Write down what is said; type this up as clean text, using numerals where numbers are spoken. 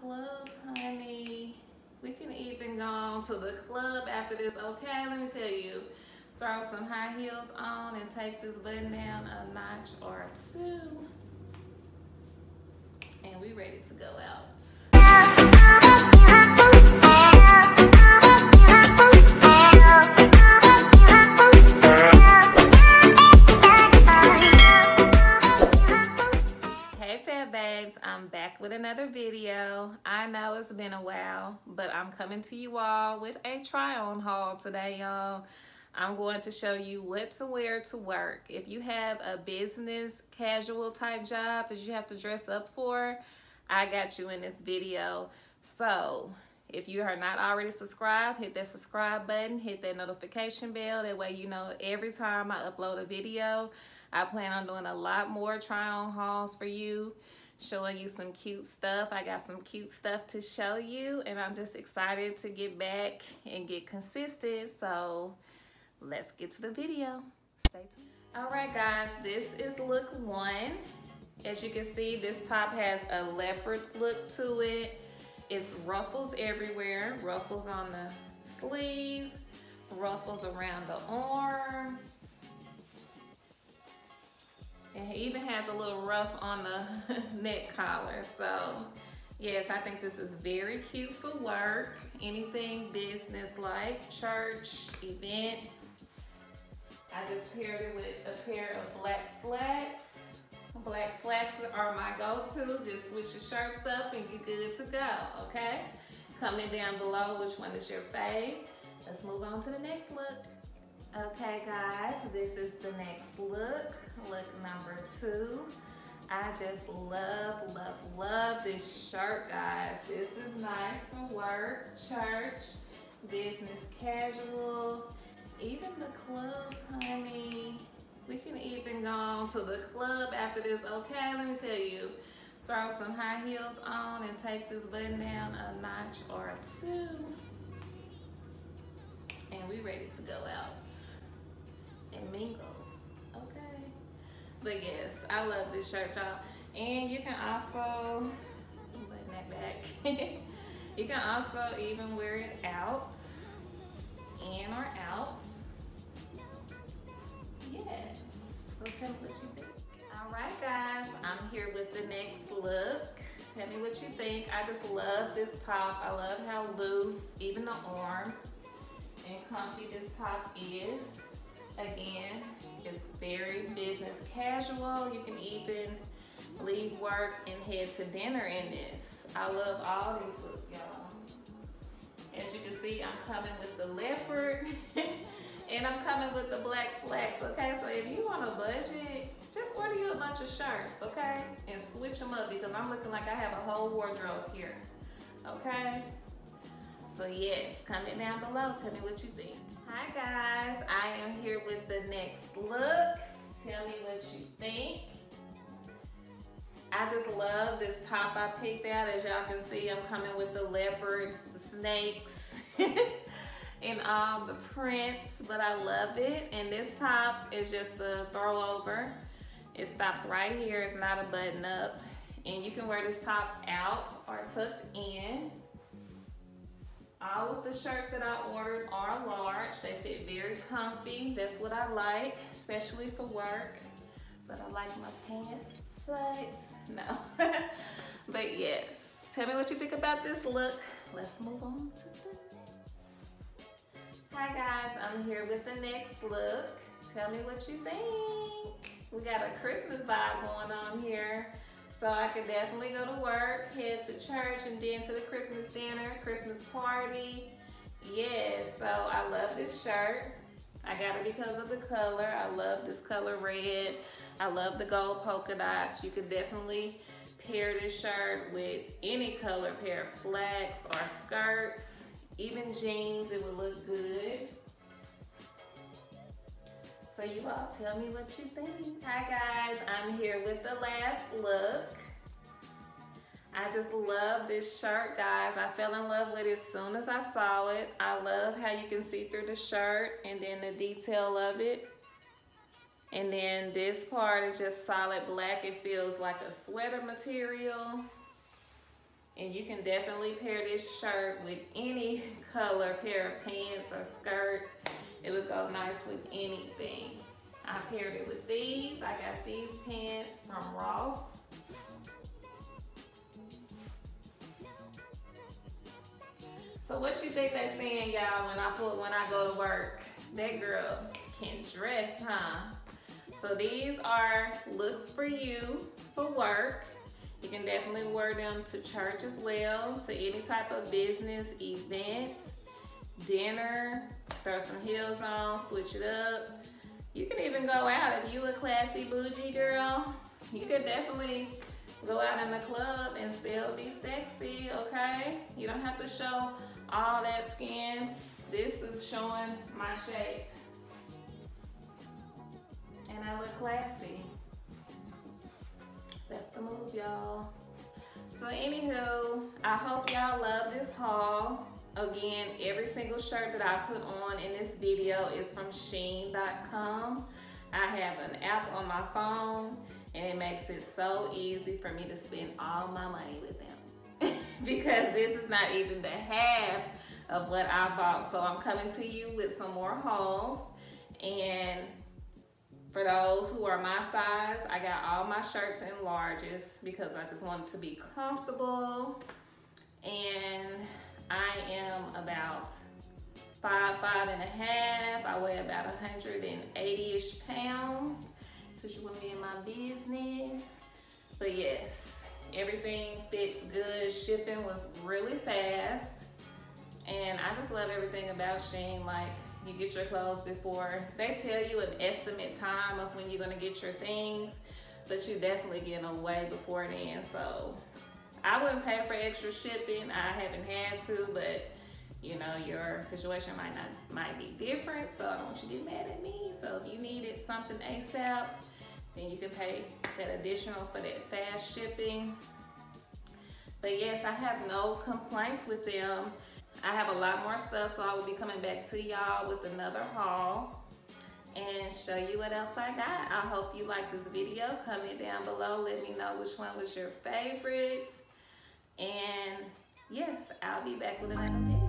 club, honey. We can even go on to the club after this, okay? Let me tell you, throw some high heels on and take this button down a notch or two. And we ready to go out. With another video. I know it's been a while, but I'm coming to you all with a try on haul today, y'all. I'm going to show you what to wear to work. If you have a business casual type job that you have to dress up for, I got you in this video. So if you are not already subscribed, hit that subscribe button, hit that notification bell. That way you know every time I upload a video. I plan on doing a lot more try on hauls for you, showing you some cute stuff. I got some cute stuff to show you, and I'm just excited to get back and get consistent. So let's get to the video. Stay tuned. All right, guys, this is look one. As you can see, this top has a leopard look to it. It's ruffles everywhere, ruffles on the sleeves, ruffles around the arms. It even has a little ruff on the neck collar. So yes, I think this is very cute for work. Anything business like church, events. I just paired it with a pair of black slacks. Black slacks are my go-to. Just switch your shirts up and you're good to go, okay? Comment down below which one is your fave. Let's move on to the next look. Okay guys, this is the next look, look number two. I just love, love, love this shirt, guys. This is nice for work, church, business casual, even the club, honey. We can even go on to the club after this, okay? Let me tell you, throw some high heels on and take this button down a notch or two. And we ready to go out and mingle, okay? But yes, I love this shirt, y'all. And you can also, button that back. You can also even wear it out, in or out. Yes, so tell me what you think. All right, guys, I'm here with the next look. Tell me what you think. I just love this top. I love how loose, even the arms, and comfy this top is. Again, it's very business casual. You can even leave work and head to dinner in this. I love all these looks, y'all. As you can see, I'm coming with the leopard and I'm coming with the black slacks, okay? So if you want a budget, just order you a bunch of shirts, okay? And switch them up because I'm looking like I have a whole wardrobe here, okay? So yes, comment down below, tell me what you think. Hi guys, I am here with the next look. Tell me what you think. I just love this top I picked out. As y'all can see, I'm coming with the leopards, the snakes, and all the prints, but I love it. And this top is just a throw over. It stops right here, it's not a button up. And you can wear this top out or tucked in. All of the shirts that I ordered are large. They fit very comfy. That's what I like, especially for work. But I like my pants tight. No. But yes, tell me what you think about this look. Let's move on to the next. Hi guys, I'm here with the next look. Tell me what you think. We got a Christmas vibe going on here. So I could definitely go to work, head to church, and then to the Christmas dinner, Christmas party. Yes, so I love this shirt. I got it because of the color. I love this color red. I love the gold polka dots. You could definitely pair this shirt with any color, pair of slacks or skirts, even jeans, it would look good. So you all tell me what you think. Hi guys, I'm here with the last look. I just love this shirt, guys. I fell in love with it as soon as I saw it. I love how you can see through the shirt and then the detail of it. And then this part is just solid black. It feels like a sweater material. And you can definitely pair this shirt with any color pair of pants or skirt. It would go nice with anything. I paired it with these. I got these pants from Ross. So what you think they're saying, y'all, when I go to work? That girl can dress, huh? So these are looks for you for work. You can definitely wear them to church as well, to any type of business event, dinner, throw some heels on, switch it up. You can even go out if you a classy bougie girl. You can definitely go out in the club and still be sexy, okay? You don't have to show all that skin. This is showing my shape. And I look classy. That's the move, y'all. So anywho, I hope y'all love this haul. Again, every single shirt that I put on in this video is from Shein.com. I have an app on my phone, and it makes it so easy for me to spend all my money with them. Because this is not even the half of what I bought. So I'm coming to you with some more hauls. And for those who are my size, I got all my shirts in larges because I just want to be comfortable. And I am about 5 and a half. I weigh about 180-ish pounds. Since you with me in my business. But yes, everything fits good. Shipping was really fast. And I just love everything about Shein. Like, you get your clothes before. They tell you an estimate time of when you're gonna get your things, but you definitely get them way before then. So I wouldn't pay for extra shipping. I haven't had to, but you know, your situation might be different. So I don't want you to get mad at me. So if you needed something ASAP, then you can pay that additional for that fast shipping. But yes, I have no complaints with them. I have a lot more stuff, so I will be coming back to y'all with another haul and show you what else I got. I hope you like this video. Comment down below. Let me know which one was your favorite. And yes, I'll be back with another video.